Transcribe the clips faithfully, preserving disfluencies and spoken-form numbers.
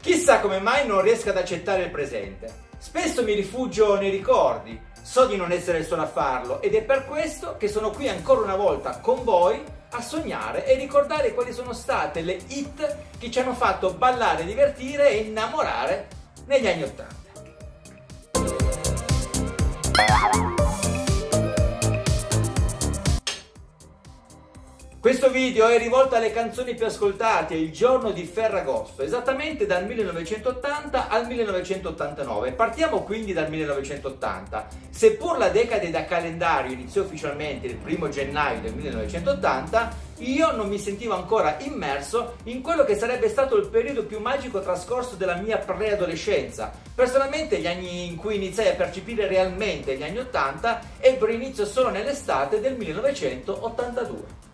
Chissà come mai non riesco ad accettare il presente. Spesso mi rifugio nei ricordi, so di non essere il solo a farlo ed è per questo che sono qui ancora una volta con voi a sognare e ricordare quali sono state le hit che ci hanno fatto ballare, divertire e innamorare negli anni Ottanta. Questo video è rivolto alle canzoni più ascoltate il giorno di Ferragosto, esattamente dal millenovecentottanta al millenovecentottantanove. Partiamo quindi dal millenovecentottanta. Seppur la decade da calendario iniziò ufficialmente il primo gennaio del millenovecentottanta, io non mi sentivo ancora immerso in quello che sarebbe stato il periodo più magico trascorso della mia preadolescenza. Personalmente gli anni in cui iniziai a percepire realmente gli anni Ottanta ebbero inizio solo nell'estate del millenovecentottantadue.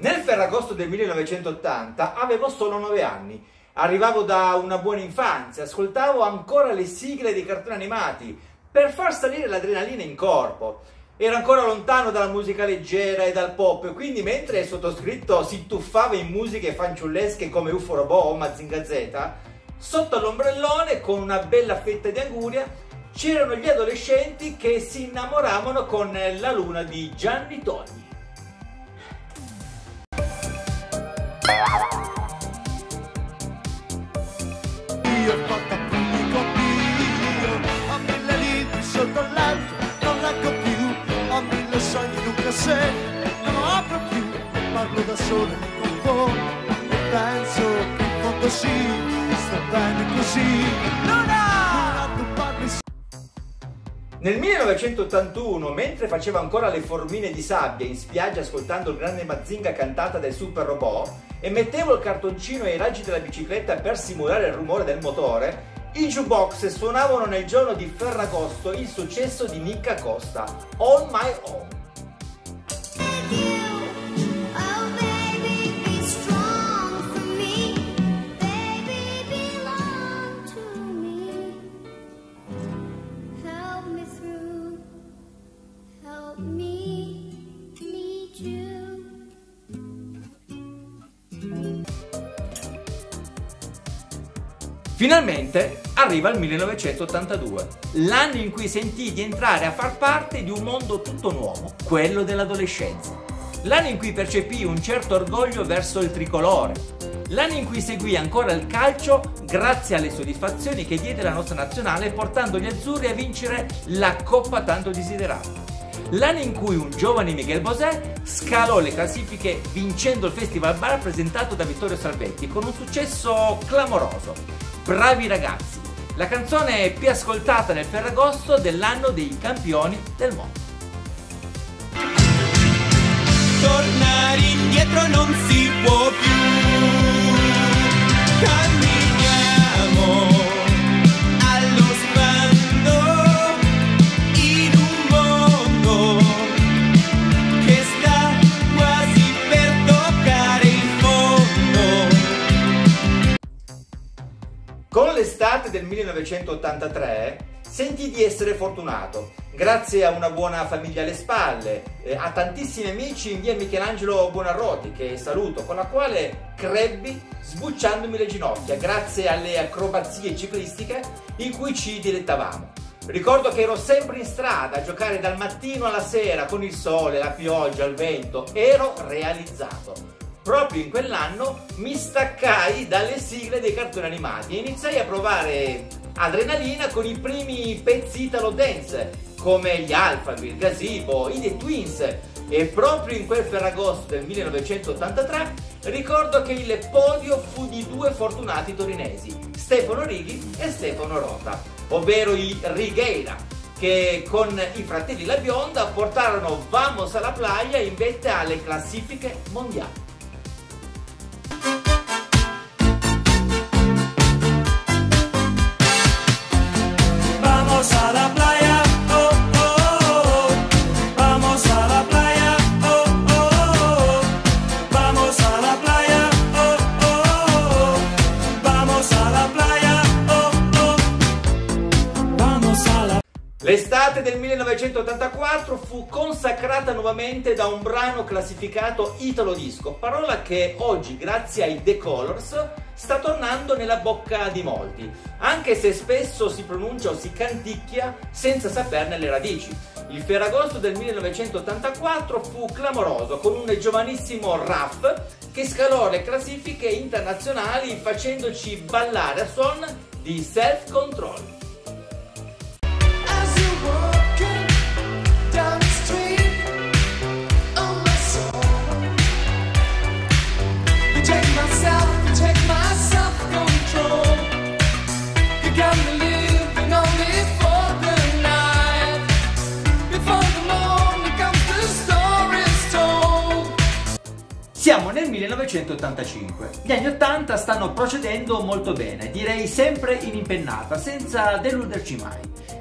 Nel Ferragosto del millenovecentottanta avevo solo nove anni, arrivavo da una buona infanzia, ascoltavo ancora le sigle dei cartoni animati per far salire l'adrenalina in corpo. Ero ancora lontano dalla musica leggera e dal pop, quindi mentre il sottoscritto si tuffava in musiche fanciullesche come Ufo Robot o Mazinga Z, sotto all'ombrellone con una bella fetta di anguria c'erano gli adolescenti che si innamoravano con La Luna di Gianni Togni. Nel millenovecentottantuno, mentre faceva ancora le formine di sabbia in spiaggia ascoltando il grande Mazinga cantata dai Super Robot e mettevo il cartoncino ai raggi della bicicletta per simulare il rumore del motore, i jukebox suonavano nel giorno di Ferragosto il successo di Nicka Costa, On My Own. Finalmente arriva il millenovecentottantadue, l'anno in cui sentii di entrare a far parte di un mondo tutto nuovo, quello dell'adolescenza. L'anno in cui percepii un certo orgoglio verso il tricolore. L'anno in cui seguii ancora il calcio grazie alle soddisfazioni che diede la nostra nazionale portando gli azzurri a vincere la coppa tanto desiderata. L'anno in cui un giovane Miguel Bosè scalò le classifiche vincendo il Festival Bar presentato da Vittorio Salvetti con un successo clamoroso. Bravi ragazzi, la canzone più ascoltata nel Ferragosto dell'anno dei campioni del mondo. Tornare indietro non si può più, camminiamo allo sbando in un mondo che sta quasi per toccare il fondo. Con l'estate del millenovecentottantatré sentii di essere fortunato, grazie a una buona famiglia alle spalle, a tantissimi amici in via Michelangelo Buonarroti, che saluto, con la quale crebbi sbucciandomi le ginocchia, grazie alle acrobazie ciclistiche in cui ci dilettavamo. Ricordo che ero sempre in strada a giocare dal mattino alla sera con il sole, la pioggia, il vento, ero realizzato. Proprio in quell'anno mi staccai dalle sigle dei cartoni animati e iniziai a provare adrenalina con i primi pezzi italo dance come gli Alphabit, Gazebo, i The Twins, e proprio in quel Ferragosto del millenovecentottantatré ricordo che il podio fu di due fortunati torinesi, Stefano Righi e Stefano Rota, ovvero i Righeira, che con i fratelli La Bionda portarono Vamos alla Playa in vetta alle classifiche mondiali. Vamos L'estate del millenovecentottantaquattro fu consacrata nuovamente da un brano classificato Italo Disco, parola che oggi, grazie ai The Colors, sta tornando nella bocca di molti, anche se spesso si pronuncia o si canticchia senza saperne le radici. Il Ferragosto del millenovecentottantaquattro fu clamoroso, con un giovanissimo Raf che scalò le classifiche internazionali facendoci ballare a suon di Self Control. Siamo nel millenovecentottantacinque. Gli anni ottanta stanno procedendo molto bene, direi sempre in impennata, senza deluderci mai.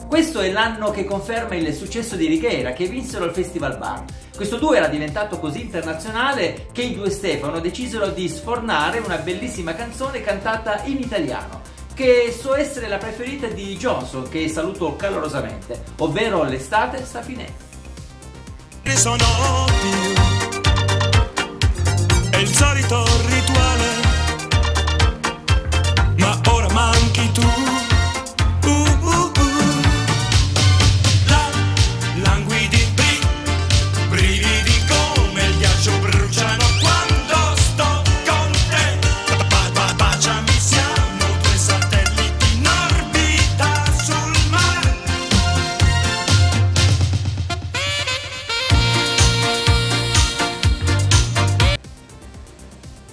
Questo è l'anno che conferma il successo di Righeira, che vinsero il Festival Bar. Questo duo era diventato così internazionale che i due Stefano decisero di sfornare una bellissima canzone cantata in italiano, che so essere la preferita di Johnson, che saluto calorosamente, ovvero L'estate sta finendo. È il solito rituale, ma ora manchi tu. Uh, uh, uh. La languidi bri, brividi come il ghiaccio bruciano quando sto con te. Ba, baciami, siamo due satelliti in orbita sul mare.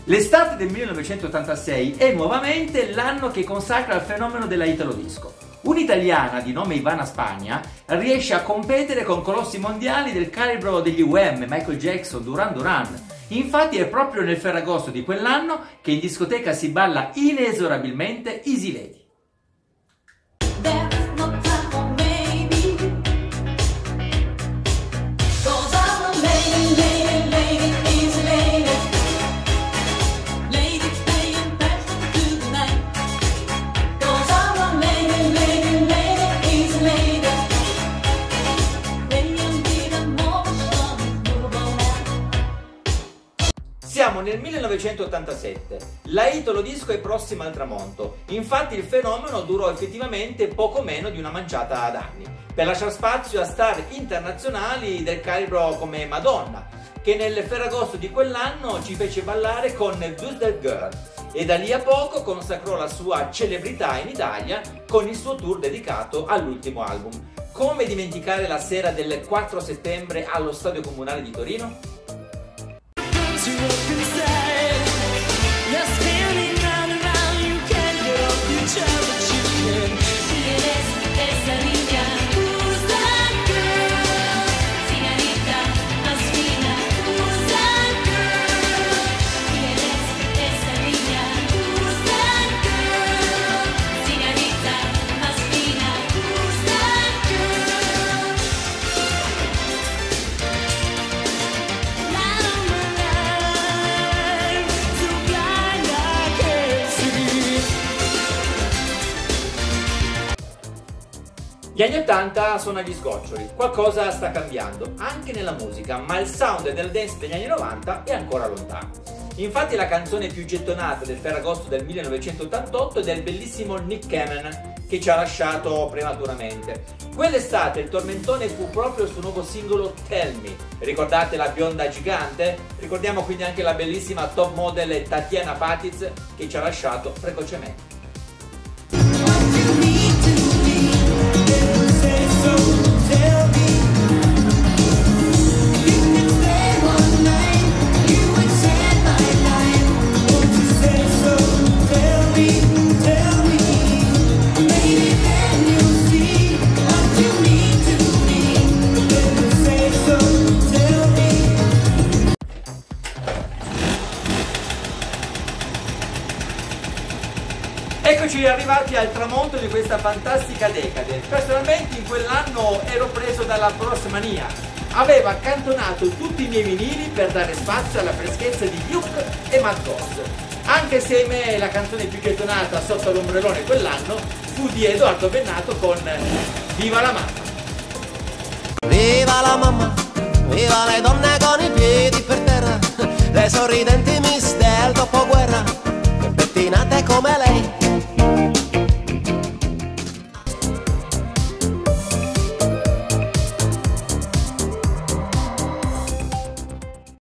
L'estate del millenovecentottantasei è nuovamente l'anno che consacra il fenomeno della Italo Disco. Un'italiana di nome Ivana Spagna riesce a competere con colossi mondiali del calibro degli U M, Michael Jackson, Duran Duran. Infatti è proprio nel Ferragosto di quell'anno che in discoteca si balla inesorabilmente Easy Lady. Siamo nel millenovecentottantasette, la Italo Disco è prossima al tramonto, infatti il fenomeno durò effettivamente poco meno di una manciata d'anni, per lasciare spazio a star internazionali del calibro come Madonna, che nel Ferragosto di quell'anno ci fece ballare con Who's That Girl, e da lì a poco consacrò la sua celebrità in Italia con il suo tour dedicato all'ultimo album. Come dimenticare la sera del quattro settembre allo Stadio Comunale di Torino? Gli anni ottanta sono agli sgoccioli, qualcosa sta cambiando, anche nella musica, ma il sound del dance degli anni novanta è ancora lontano. Infatti la canzone più gettonata del Ferragosto del millenovecentottantotto è del bellissimo Nick Cannon, che ci ha lasciato prematuramente. Quell'estate il tormentone fu proprio il suo nuovo singolo Tell Me. Ricordate La Bionda gigante? Ricordiamo quindi anche la bellissima top model Tatiana Patiz, che ci ha lasciato precocemente. Eccoci arrivati al tramonto di questa fantastica decade. Personalmente in quell'anno ero preso dalla prosmania. Avevo accantonato tutti i miei vinili per dare spazio alla freschezza di Duke e Marcos. Anche se me la canzone più gettonata sotto l'ombrellone quell'anno fu di Edoardo Bennato con Viva la mamma. viva la mamma, viva le donne con i piedi per terra, le sorridenti mie.